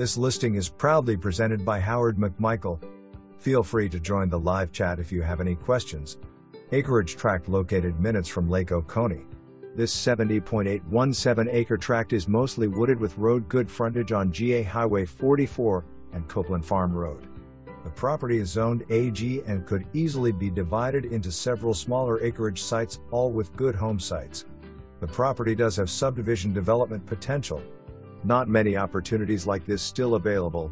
This listing is proudly presented by Howard McMichael. Feel free to join the live chat if you have any questions. Acreage tract located minutes from Lake Oconee. This 70.817-acre tract is mostly wooded with road good frontage on GA Highway 44 and Copelan Farm Road. The property is zoned AG and could easily be divided into several smaller acreage sites, all with good home sites. The property does have subdivision development potential. Not many opportunities like this still available,